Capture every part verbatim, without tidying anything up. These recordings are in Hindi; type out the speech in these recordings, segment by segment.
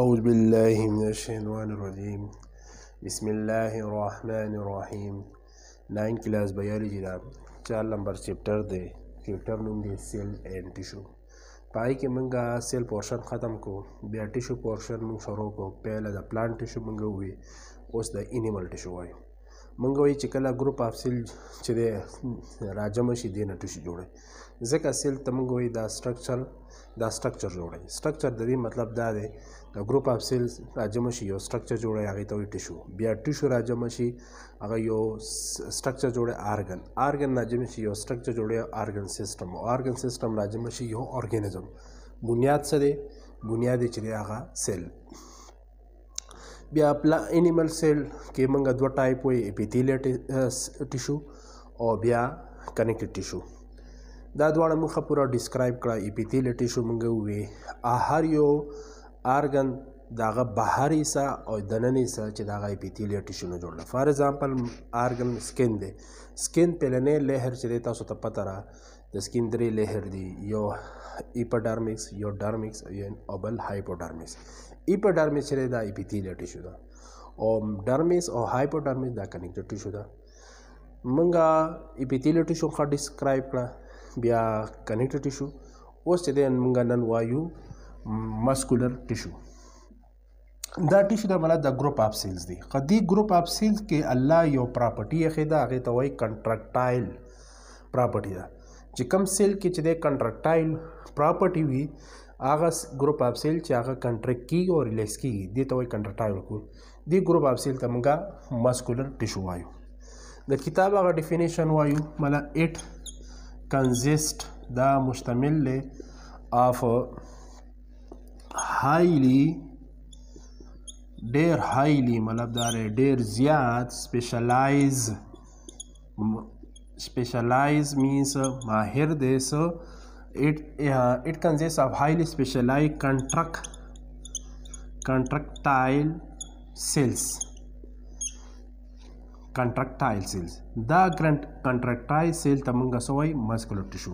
औज़बिल्लाहिमिनश्शैतानिर्रजीम बिस्मिल्लाहिर्रहमानिर्रहीम नाइन क्लास बायोलॉजी जनाब चार नंबर चैप्टर दे चैप्टर नाम दे सेल एंड टिश्यू पाई के मंगा सेल पोर्शन ख़त्म को बे टिश्यू पोर्शन में शुरू को पहले द प्लांट टिश्यू मंगा हुई उस द एनिमल टिश्यू आई मंगा हुई चिकला ग्रुप ऑफ सेल चिदे राजमशी देना टिश्यू जोड़े जैका सेल तमंगोई द स्ट्रक्चर द स्ट्रक्चर जोड़े स्ट्रक्चर दरी मतलब दा दे द ग्रुप ऑफ सेल्स राजमशी यो स्ट्रक्चर जोड़े आगे तो टिश्यू बिया टिश्यू राजमशी अगर यो स्ट्रक्चर जोड़े आर्गन आर्गन राजमशी यो स्ट्रक्चर जोड़े आर्गन सिस्टम आर्गन सिस्टम राजमशी यो ऑर्गेनिज्म बुनियाद से दे बुनियादी चले आगा सेल बिया प्ला एनिमल सेल के मंगा दो टाइप हुई एपिथेलियल टिश्यू और बिया कनेक्टिव टिश्यू दा द्वारा मुख पूरा डिस्क्राइब करा एपिथेलियल टिश्यू मंगे हुए आहार यो आर्गन दागा बाहरी सा और दननी सा चिदागा एपिथेलियल टिश्यू ने जोड़ फॉर एग्जांपल आर्गन स्किन दे स्किन पेलने लेहर चिदेता सो तपता रहा स्किन दरी लेहर दी यो एपिडर्मिक्स यो डर्मिक्स यो ओबल हाइपोडर्मिक्स एपिडर्मिक्स चिदेदा एपिथेलियल टिश्यू दा और डर्मिक्स और हाइपोडर्मिक्स दा कनेक्टिव टिश्यू दा मंगा एपिथेलियल टिश्यू का डिस्क्राइब करा बिया कनेक्टिव टिश्यू वो सीधे मंगा नन वायु मस्कुलर टिश्यू द टिश्यू दा मतलब द ग्रुप ऑफ सेल्स दी कदी ग्रुप ऑफ सेल्स के अल्लाह यो प्रॉपर्टी अखेदा आगे तो वही कंट्रक्टाइल प्रॉपर्टी दा जे कम सेल के चदे कंट्रक्टाइल प्रॉपर्टी हुई आगा ग्रुप ऑफ सेल चे आगा कंट्रैक्ट की और रिलीज की दी तो वही कंट्रक्टाइल को दी ग्रुप ऑफ सेल तमंगा मस्कुलर टिश्यू वायु द किताब आगा डिफिनेशन वायु मतलब एट कंजिस्ट दा मुश्तमिल ऑफ हाईली डेर हाईली मतलब दार डेर ज़्याद स्पेशलाइज स्पेशलाइज मीन्स माहिर दे so it it consist of highly specialise contract contractile cells contractile cells the contractile cell तमंगा सोई मस्कुलर टिश्यू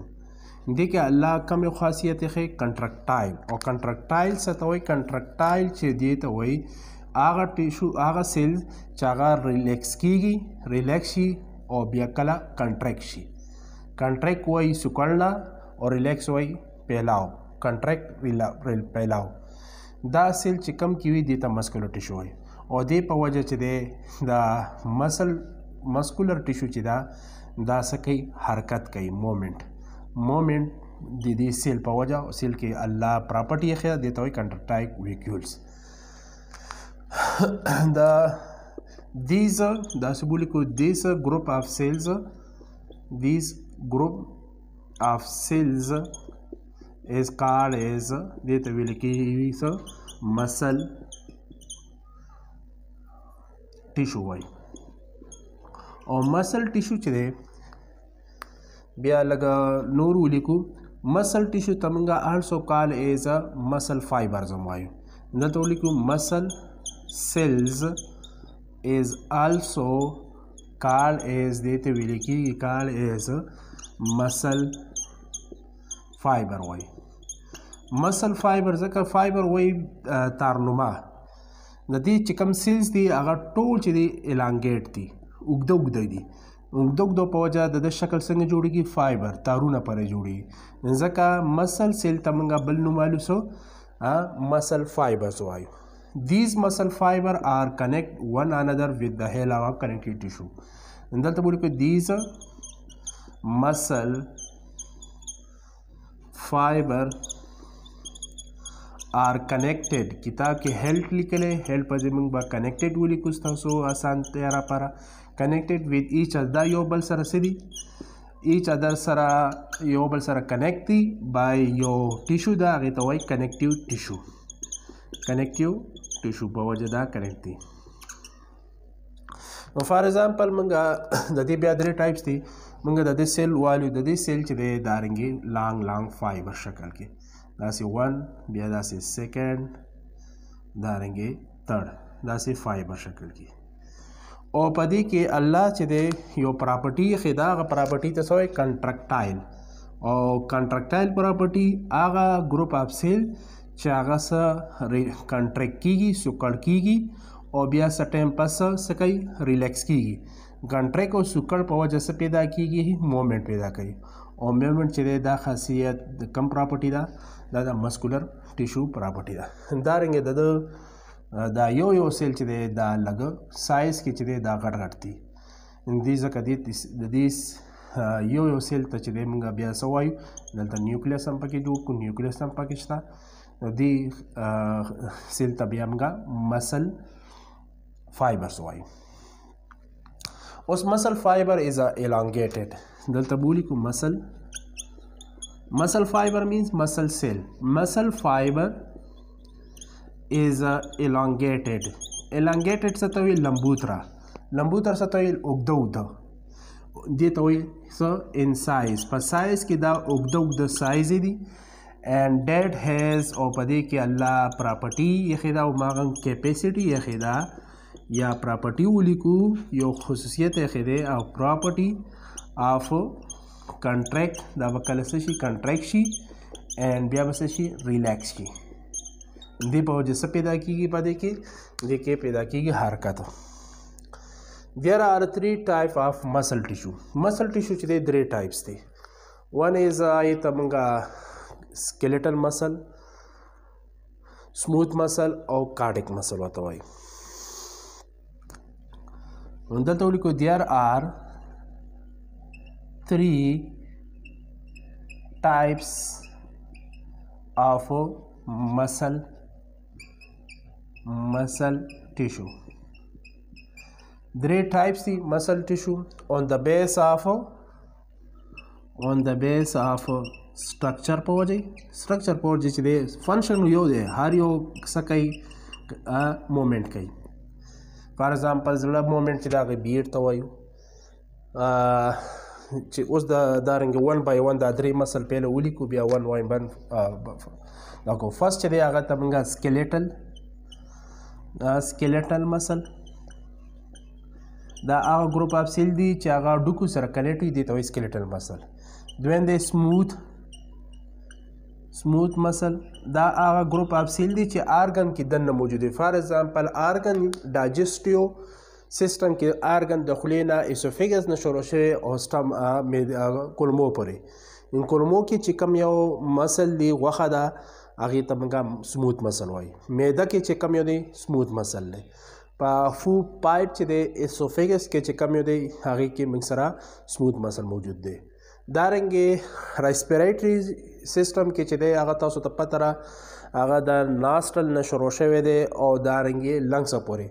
देखिए अल्लाह कम एक खासियत है कंट्रक्टाइल और कंट्रक्टाइल से तो वही कंट्रक्टाइल से दिए तो वही आगा टिश्यू आगा सेल चागा रिलैक्स कीगी रिलैक्स ही और ब्याकला कंट्रैक्ट ही कंट्रैक्ट वही सुकड़ना और रिलैक्स वही पहलाओ कंट्रैक्ट पहलाओ द सेल चिकम की हुई देता मस्कुलर टिश्यू है और दे पवजह चिदे दा मसल मस्कुलर टिश्यू चिदा दा सके हरकत कई मोमेंट मोमेंट दी दी सेल पवजा सेल के अल्लाह प्रॉपर्टी ख्या देता हुई कंट्रक्टाइल वेक्यूल्स द दीज दस बोली को this group of cells this group of cells as called as देते हुए लिखी मसल टिश्यू वाई और मसल टिश्यू चिदे बिया लगा नूरू लिखू मसल टिश्यू तमंगा also call as a muscle fibres वायु न तो लिखू muscle cells as also call as देते हुए लिखी कॉल एज मसल फाइबर वायु मसल फाइबर जकर फाइबर वही तारनुमा दी चिकम सेल्स दी अगर टोल ची दी एलांगेट दी उगद उगद दी उगद उगद पवजा द शक्ल संग जोड़ेगी फाइबर तारू न परे जोड़ी जका मसल सेल तमंगा बल नुमालू सो मसल फाइबर सो आयु these muscle fibre are connect one another with the help of connective tissue अंदर तो बोले these muscle fibre are connected किताब के हेल्प लिखले हेल्प अजमंग कनेक्टेड वो लिखुस था सो आसान तैयारा पारा कनेक्टेड विद ईच अदर योबल सरा सिदी ईच अदर सरा योबल सरा कनेक्ट थी बाय यो टिश्यू दा आगे तो वही कनेक्टिव टिश्यू कनेक्टिव टिश्यू बवजदा कनेक्ट थी फॉर एग्जाम्पल मंगा ददी ब्यादरी टाइप्स थी मंगा ददी सेल वाली ददी सेल चले दारेंगे लॉन्ग लॉन्ग फाइबर शक्ल के दासी वन बिया दासी सेकेंड दारेंगे थर्ड दासी फाइबर शक्ल की और पदी के अल्लाह चिदे यो प्रॉपर्टी खिदा प्रॉपर्टी तो सो कंट्रक्टाइल और कंट्रक्टाइल प्रॉपर्टी आगा ग्रुप ऑफ सेल चागस कंट्रेक्ट कीगी सुकड़ कीगी और ब्या सटेम पस सकई रिलैक्स कीगी कंट्रेक्ट और सुकड़ पवा जैसे पैदा कीगी मोमेंट पैदा करी और मोमेंट चले दा खासियत कम प्रॉपर्टी दा दादा मस्कुलर टिश्यू प्रॉपर्टी दा दारेंगे दादा दा यो यो सेल चले दा लग साइज की चले दा घट घटती दीज कदीस यो यो सेल तो चले मुंगा ब्या सवायु दलता न्यूक्लियस हम पके जोड़ को न्यूक्लियस हम पाकिस्तान दी सेल तबियम का मसल फाइबर्स वाई उस मसल फाइबर इज़ एलॉन्गेटेड दलतबूली को muscle muscle fibre means muscle cell muscle fibre is elongated elongated से तो ये लंबूतरा लंबूतर से तो ये उगदा उगदा दे तो ये सो इन साइज पर साइज की दा उगदा उगदा साइज ही दी एंड डेट हैज़ और पदे के अल्लाह प्रॉपर्टी यखेदा उमागन कैपेसिटी यखेदा या प्रॉपर्टी उलिकू यो खसूसियत यखेदे और प्रॉपर्टी ऑफ कंट्रैक्ट दा वकल से शी कंट्रैक्ट शी एंड ब्याब से शी रिलैक्स की दे पाओ जैसे पैदा की गई पदे के दे के पैदा की गई हरकत there are three type of muscle tissue muscle tissue चे थ्री टाइप्स थे वन इज़ आई तमंगा स्केलेटल मसल स्मूथ मसल और कार्डिक मसल होता है उनका तो लिखो there are three types of muscle muscle tissue three types की muscle tissue on the base of on the base of structure पो जी स्ट्रक्चर पो जिसदे फंक्शन यो दे हर यो सकई मोमेंट कई फॉर एग्जांपल जड़ा मोमेंट चला के बीट तो आयो उस दा दारंगे वन बाय वन दा थ्री मसल पहले उली को बिया वन बाय वन देखो फर्स्ट चले आगा तमंगा स्केलेटल स्केलेटल मसल दा आ ग्रुप ऑफ सेल दी चागा डुकू सर कनेक्ट हुई देता है स्केलेटल मसल द्वेन दे स्मूथ स्मूथ मसल दा आ ग्रुप ऑफ सेल दी चे आर्गन की दन मौजूद है for example organ digestive system के आर्गन दखलेना इसोफेगस न शुरू से होस्टम कुलमो पर इन कुलमो की चिकम यो मसल दी वखदा आगे तमगा स्मूथ मसल वाई मैदा की चिकम यो दी स्मूथ मसल ने फू पाइप चे दे इसोफेगस के चिकम यो दे आगे की मिंगसरा स्मूथ मसल मौजूद दे दारेंगे रेस्पिरेटरी सिस्टम के चे दे आगा तो सो तप तरा आगा दा नास्टल न शरोशे वे दे और दारेंगे लंग्स अपोरे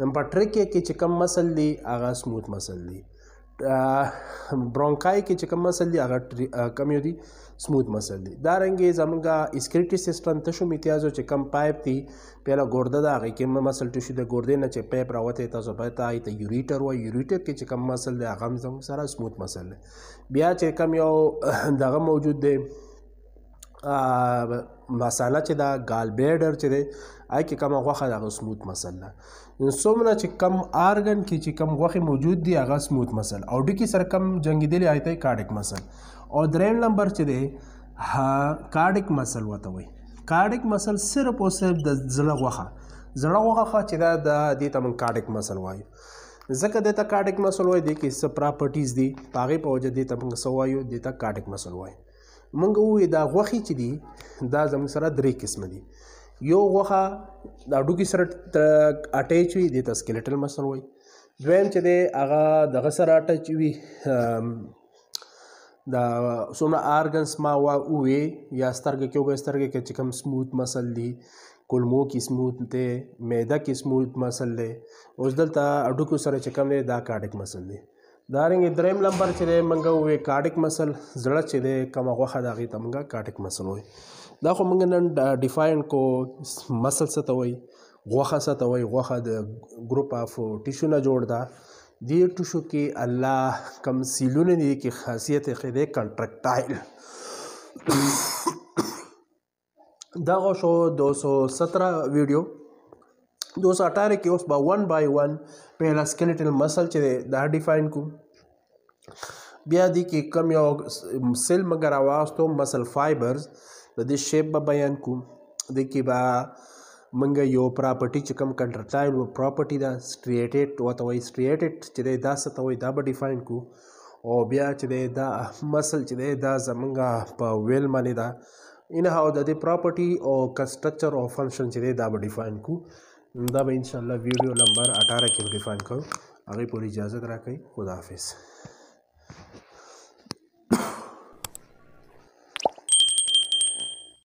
नंबर ट्रिक के चिकम मसल दी आगा स्मूथ मसल दी ब्रोंकाई के चिकम मसल दी आगा कमियो दी स्मूथ मसल दी दारेंगे जमगा स्क्रिटी सिस्टम तशु मित्याजो चिकम पाइप थी पहला गोर्दा दा आगे के मसल टिश्यू दे गोर्दे न चे पैप रावत है तो पता आई तो यूरिटर हुआ यूरिटर के चिकम मसल दे आगम जम सारा स्मूथ मसल है ब्या चिकम यो दगा मौजूद दे मसाला चे दा गाल बेडर चे दे आई के कम वखा दागा स्मूथ मसल सोमना चिकम आर्गन की चिकम वखी मौजूद दी आगा स्मूथ मसल और डी की सरकम जंगी दिल आई थे कार्डिक मसल और द्रेन नंबर चे दे हाँ कार्डिक मसल हुआ था वही कार्डिक मसल सिर्फ और सिर्फ जड़ा वखा जड़ा वखा चे दा दी तम कार्डिक मसल हुआ जक देता कार्डिक मसल हुआ दी कि सब प्रॉपर्टीज़ दी पागे पहुँच दी तम सवायु देता कार्डिक मसल हुआ मंग वो दा वखी ची दी दा जम सरा द्रे किस्म दी यो वखा दाडू की सर अटैच हुई देता स्केलेटल मसल हुई द्वेम चे दे आगा दगा सर अटैच हुई दा सोमना आर्गन्स मा हुआ उए या स्तर्ग क्यों गए स्तर्ग के चिकम स्मूथ मसल दी कुलमो की स्मूथ दे मैदा की स्मूथ मसल दे उस दलता अडू की सर चिकम दे दा कार्डिक मसल दे दारेंगे द्रेम लंबर चले मंगा हुए कार्डिक मसल जड़ा चले कम वखा दागी तमंगा कार्डिक मसल हुई दाखो मंगा न डिफाइन को मसल सत हुई वखा सत हुई वखा ग्रुप ऑफ टिश्यू ना जोड़ दा दी टिश्यू की अल्लाह कम सीलू ने दी की खासियत है कंट्रैक्टाइल दाखो शो दो सौ सत्रह वीडियो दो सौ अठारह के उस बा वन बाई वन पहला स्केलेटल मसल चे दा डिफाइन को ब्या दी कि कम या सेल मगर आवाज तो मसल फाइबर्स दी शेप बयान को दिक्किबा मंग यो प्रापर्टी चिकम कंट्रटाइल वो प्रापर्टी दा स्ट्रिएटेड अथवा स्ट्रिएटेड चिदे दास अथवा दाब डिफाइन को और ब्या चिदे दा मसल चिदे दा जमंगा प वेल माने दा इन हाउ द दी प्रॉपर्टी और का स्ट्रक्चर और फंक्शन चिदे दाब डिफाइन को दाब इंशाल्लाह वीडियो नंबर अठारह के डिफाइन करो आगे पूरी इजाज़त रखें। खुदा हाफिज़।